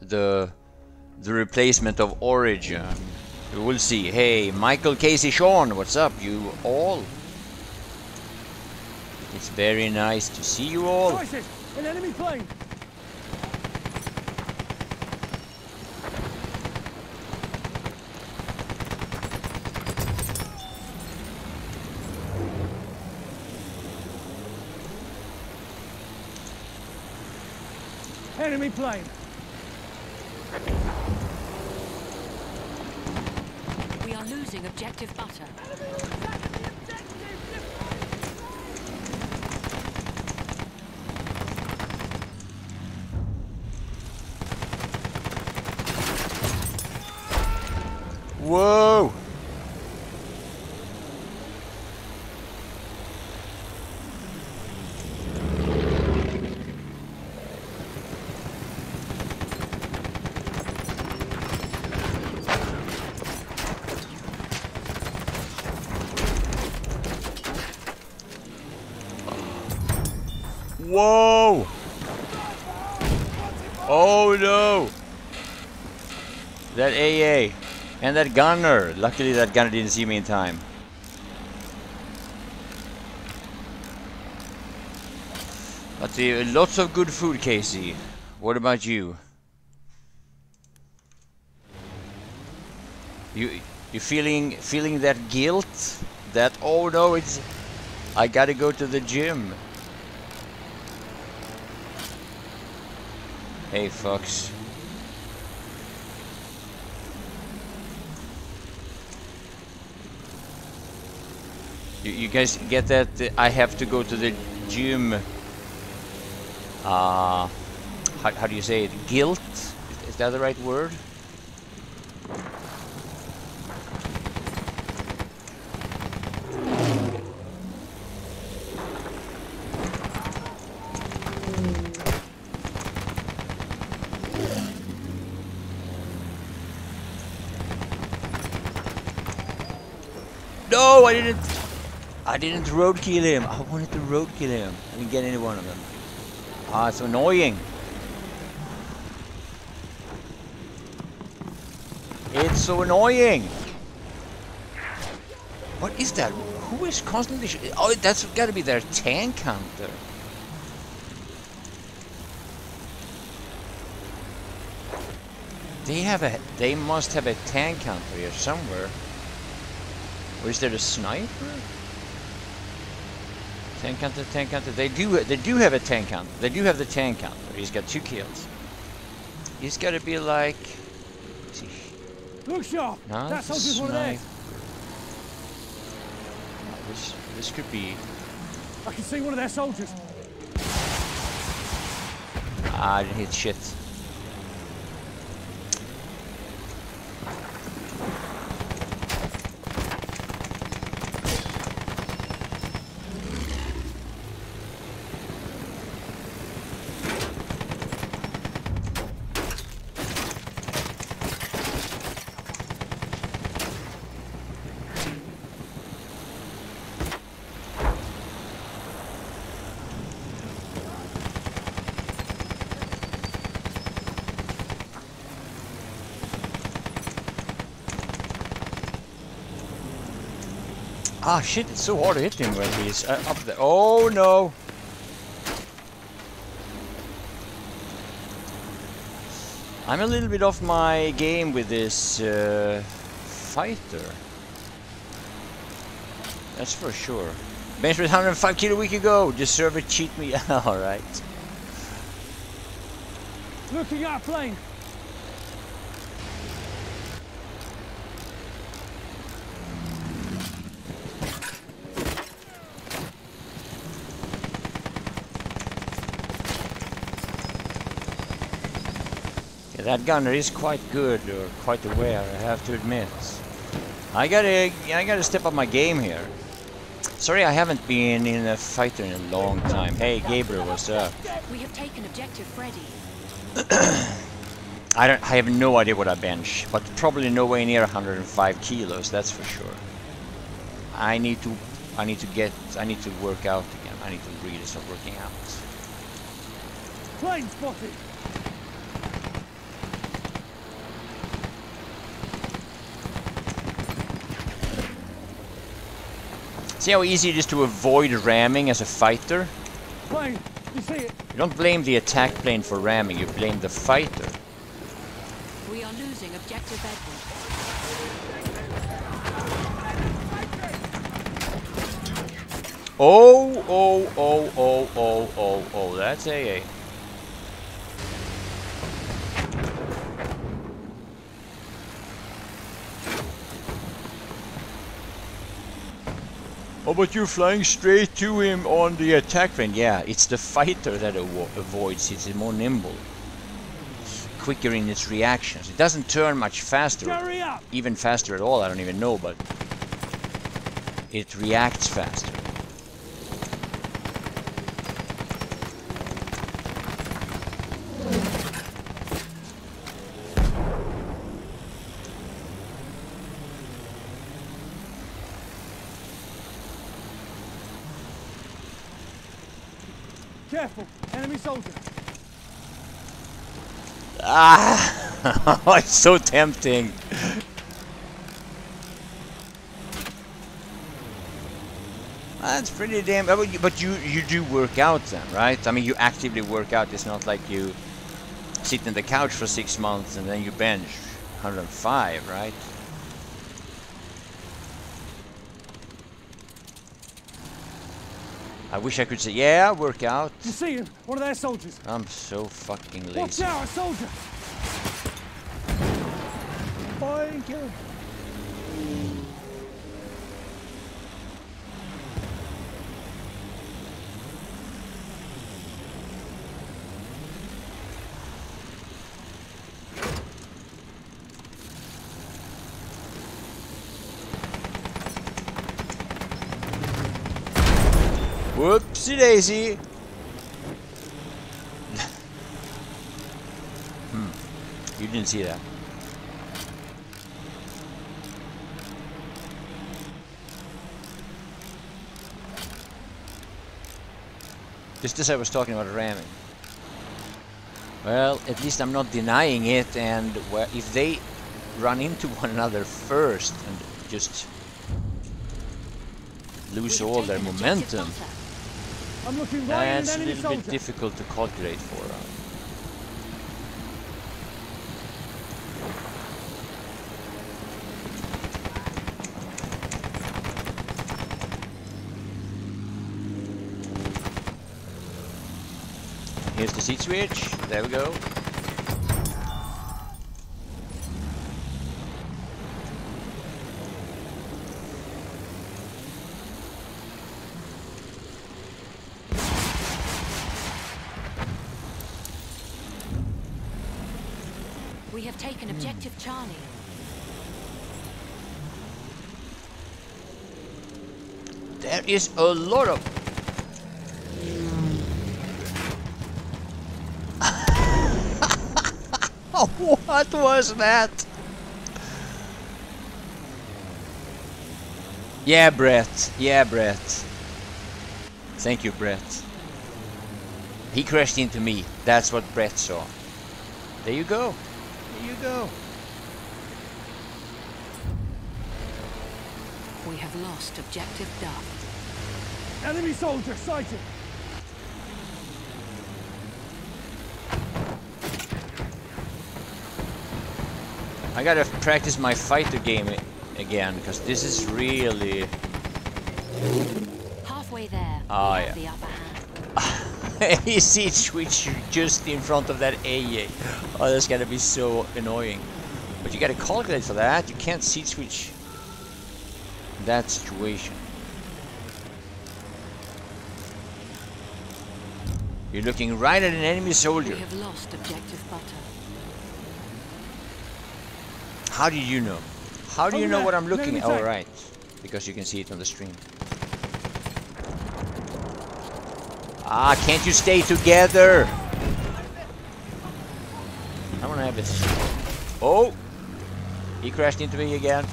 the replacement of Origin. We will see. Hey, Michael Casey Sean, what's up, you all? It's very nice to see you all. Crisis, an enemy plane. Enemy plane. We are losing objective butter. Enemy will attack the objective. Whoa. Whoa! Oh no! That AA and that gunner. Luckily that gunner didn't see me in time. But lots of good food, Casey. What about you? You feeling that guilt? That oh no, it's I gotta go to the gym. Hey, fucks. You guys get that? I have to go to the gym. How do you say it? Guilt? Is that the right word? No, I didn't roadkill him. I wanted to roadkill him. I didn't get any one of them. Ah, it's annoying. It's so annoying. What is that? Who is constantly oh, that's gotta be their tank counter. They must have a tank counter here somewhere. Or is there a sniper? Tank counter, tank counter. They do have a tank counter. They do have the tank counter. He's got 2 kills. He's got to be like. Look sharp. That soldier's one of theirs. This could be. I can see one of their soldiers. Ah, I didn't hit shit. Ah shit, it's so hard to hit him when he's up there. Oh no! I'm a little bit off my game with this fighter. That's for sure. Bench with 105 kilo a week ago. Deserve it, cheat me. Alright. Looking at our plane. That gunner is quite good, or quite aware, I have to admit. I gotta step up my game here. Sorry, I haven't been in a fighter in a long time. Hey, Gabriel, what's up? We have taken objective Freddy. I have no idea what I bench, but probably no way near 105 kilos. That's for sure. I need to work out again. I need to really start working out. Plane spotted. See how easy it is to avoid ramming as a fighter? Plane, you see it? You don't blame the attack plane for ramming, you blame the fighter. We are losing objective Edward. Oh, oh, oh, oh, oh, oh, oh, that's AA. Oh, but you're flying straight to him on the attack plane. Yeah, it's the fighter that avoids it. It's more nimble, quicker in its reactions. It doesn't turn much faster, even faster at all. I don't even know, but it reacts faster. Careful, enemy soldier. Ah, it's so tempting. That's pretty damn. But you do work out then, right? I mean, you actively work out. It's not like you sit on the couch for 6 months and then you bench 105, right? I wish I could say, yeah, work out. You see him? One of their soldiers. I'm so fucking lazy. Watch out, a soldier! Fine, kill him. Whoopsie daisy. You didn't see that. Just as I was talking about ramming. Well, at least I'm not denying it, and if they run into one another first and just lose all their momentum, I'm looking right at an enemy soldier. That's a little bit difficult to calculate for. Here's the seat switch. There we go. We have taken objective Charlie. There is a lot of... What was that? Yeah, Brett. Yeah, Brett. Thank you, Brett. He crashed into me. That's what Brett saw. There you go. Here you go. We have lost objective Duff. Enemy soldier sighted. I gotta practice my fighter game again, because this is really halfway there. Oh yeah. The upper hand. You see it switch just in front of that AA. Oh, that's gonna be so annoying. But you gotta calculate for that. You can't seat switch in that situation. You're looking right at an enemy soldier. We have lost objective Butter. How do you know? How do you know what I'm looking at? Oh, right. Because you can see it on the stream. Ah, can't you stay together? I wanna have this. Oh! He crashed into me again.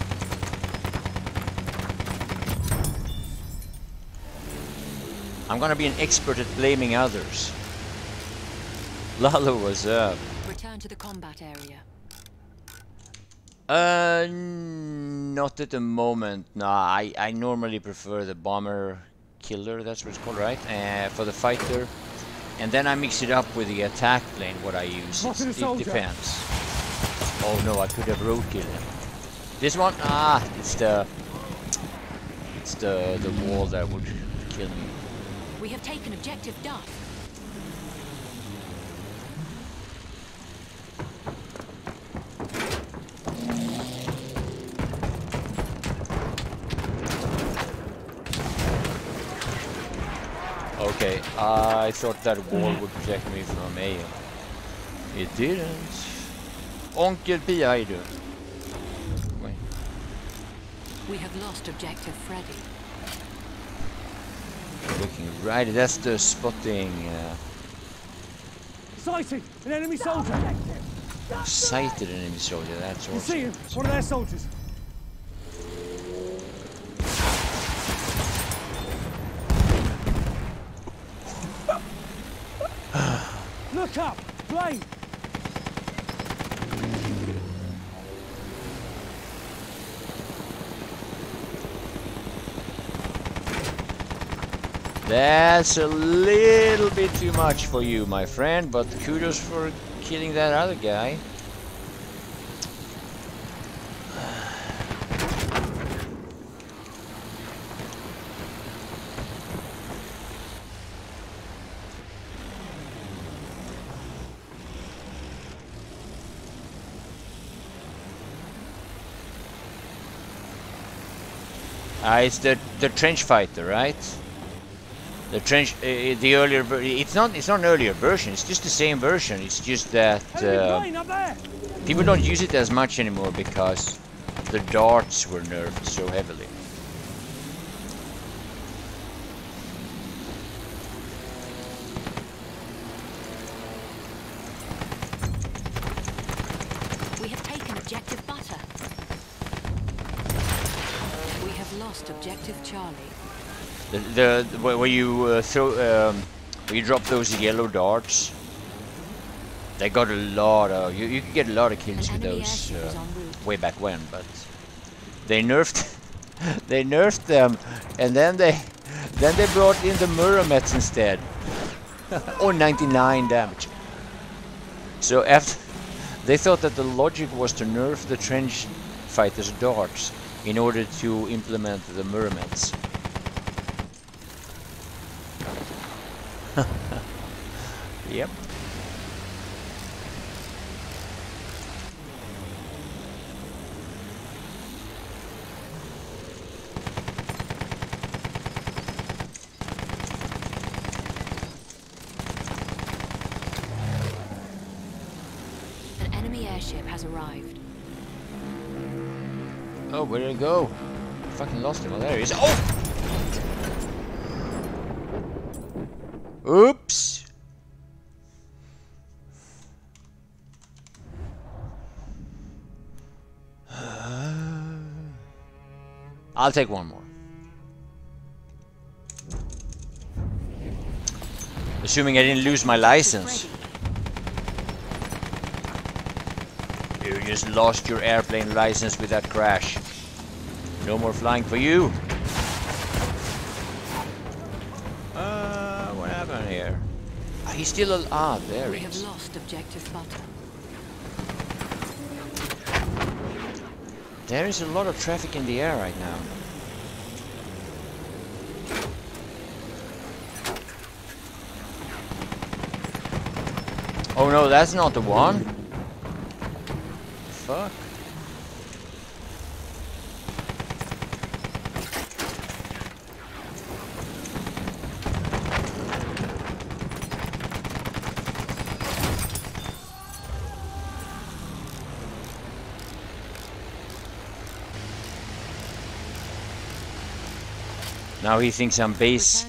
I'm gonna be an expert at blaming others. Lalo was up. Return to the combat area. Not at the moment. Nah, I normally prefer the bomber killer, that's what it's called, right? For the fighter. And then I mix it up with the attack plane, what I use. It depends. Oh no, I could have roadkill him. This one? Ah, it's the wall that would kill me. We have taken objective Duff. Okay, I thought that wall would protect me from aim. It didn't. Onkel Pia, I do. Wait. We have lost objective Freddy. Looking right, that's the spotting. Sighted an enemy soldier. Sighted an enemy soldier. That's awesome. You see him? One of their soldiers. Look up, play. That's a little bit too much for you, my friend, but kudos for killing that other guy. It's the trench fighter, right? The trench, the earlier, it's not an earlier version, it's just the same version, it's just that people don't use it as much anymore because the darts were nerfed so heavily. We have taken objective Butter. We have lost objective Charlie. The where you where you drop those yellow darts, they got a lot of you could get a lot of kills with those way back when, but they nerfed they nerfed them, and then they brought in the Muromets instead. Or 99 damage. So after they thought that the logic was to nerf the trench fighters' darts in order to implement the Muromets. Yep. An enemy airship has arrived. Oh, where did it go? I fucking lost him. Oh, there he is. Oh! Oops! I'll take one more. Assuming I didn't lose my license. You just lost your airplane license with that crash. No more flying for you. What happened here? He's still alive. Ah, there he is. We have lost objective Butter. There is a lot of traffic in the air right now. Oh no, that's not the one. Fuck. Now he thinks I'm base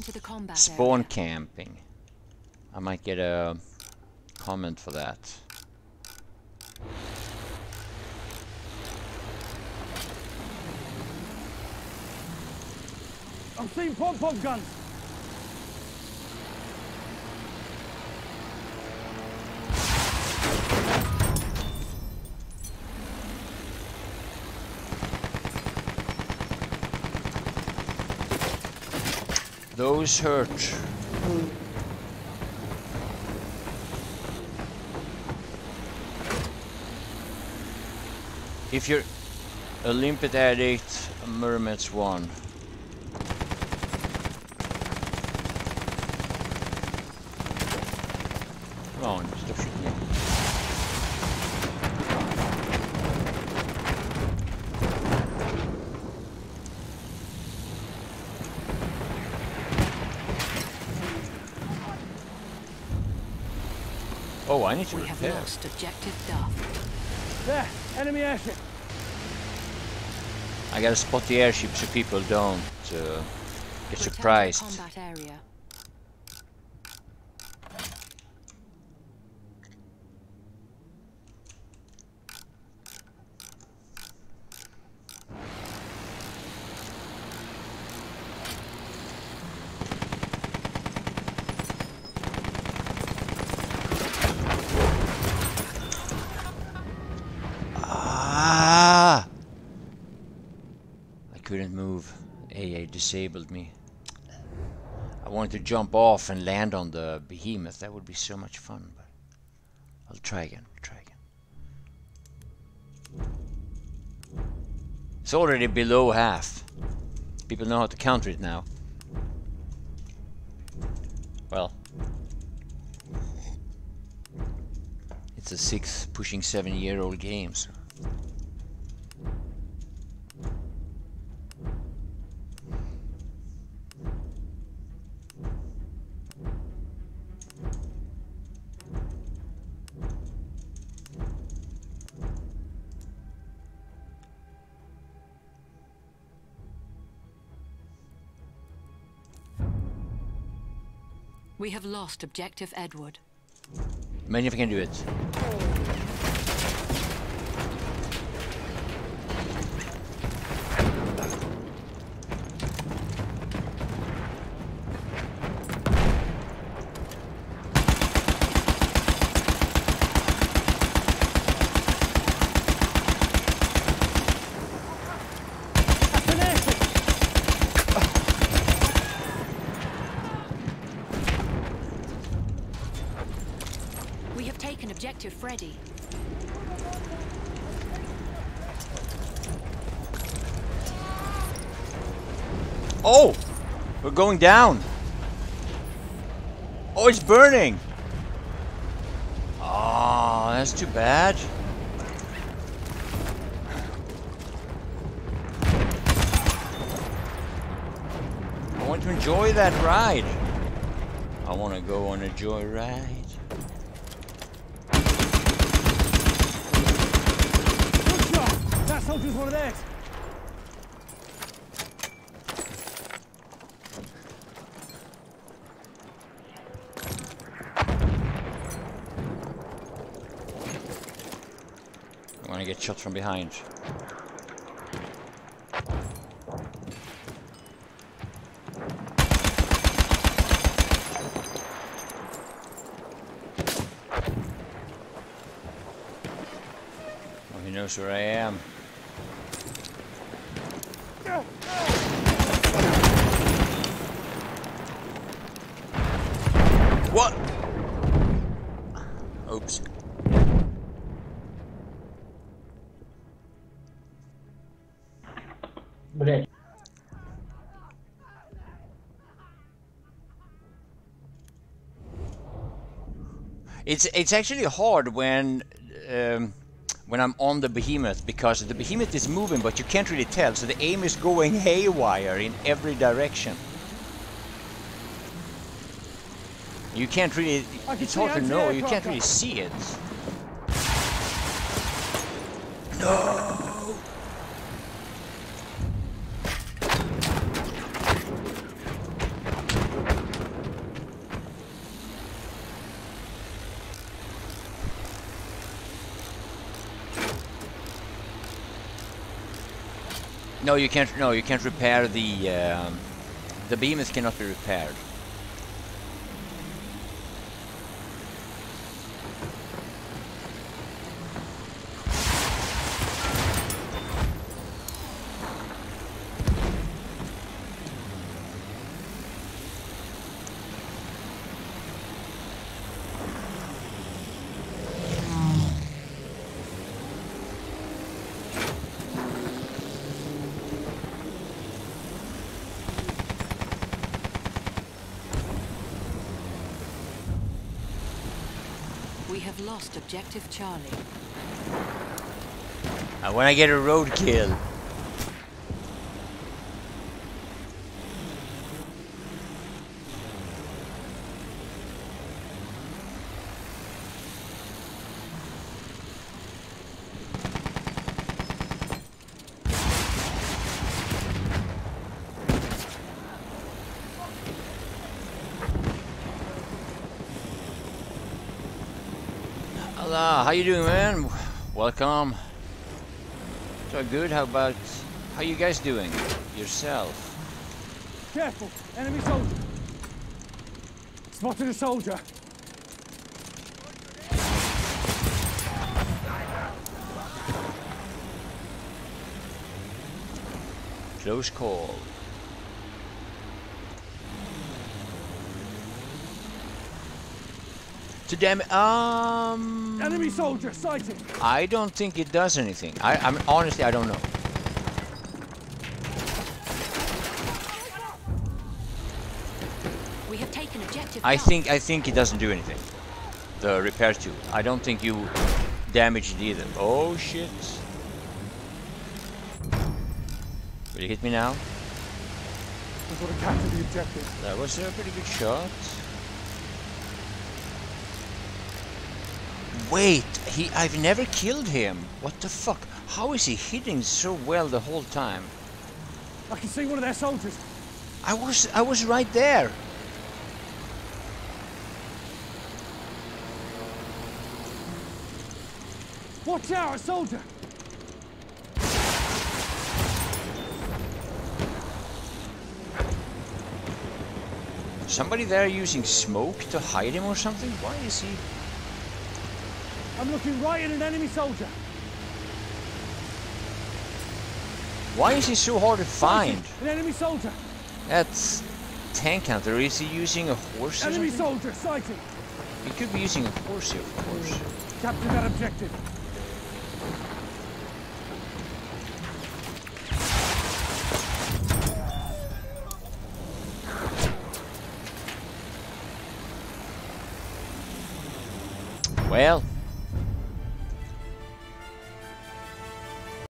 spawn camping. I might get a comment for that. I'm seeing pom-pom guns. Those hurt. If you're a limpet addict, a mermaid's one. Come on, stop shooting me. Oh, I need to repair. We have lost objective Duff. There, enemy airship. I gotta spot the airship so people don't get surprised. Combat area. Disabled me. I wanted to jump off and land on the behemoth. That would be so much fun, but I'll try again. It's already below half. People know how to counter it now. Well, it's a 6 pushing 7-year-old game, so. We have lost objective Edward. Maybe if I can do it. Freddy. Oh, we're going down. Oh, it's burning. Oh, that's too bad. I want to enjoy that ride. I want to go on a joyride. Soldier's one of theirs. I'm gonna get shot from behind. Oh, he knows where I am. What? Oops. Okay. It's actually hard when I'm on the behemoth, because the behemoth is moving but you can't really tell, so the aim is going haywire in every direction. You can't really, it's hard to know, you can't really see it. No! No, you can't, repair the behemoth cannot be repaired. have lost objective Charlie. I want to get a roadkill. How you doing, man? Welcome. So good. How about how you guys doing yourself? Careful, enemy soldier. Spotted a soldier. Close call. To them, enemy soldier sighted. I don't think it does anything. I'm honestly, I don't know. We have taken objective. I think it doesn't do anything. The repair tool. I don't think you damage it either. Oh shit! Will you hit me now? We've got to capture the objective. That was a pretty good shot. Wait, I've never killed him. What the fuck? How is he hitting so well the whole time? I can see one of their soldiers. I was right there. Watch out, a soldier. Somebody there using smoke to hide him or something? Why is he? I'm looking right at an enemy soldier. Why is he so hard to find? An enemy soldier. That's tank counter. Is he using a horse? Enemy soldier sighted. He could be using a horse here, of course. Capture that objective. Well.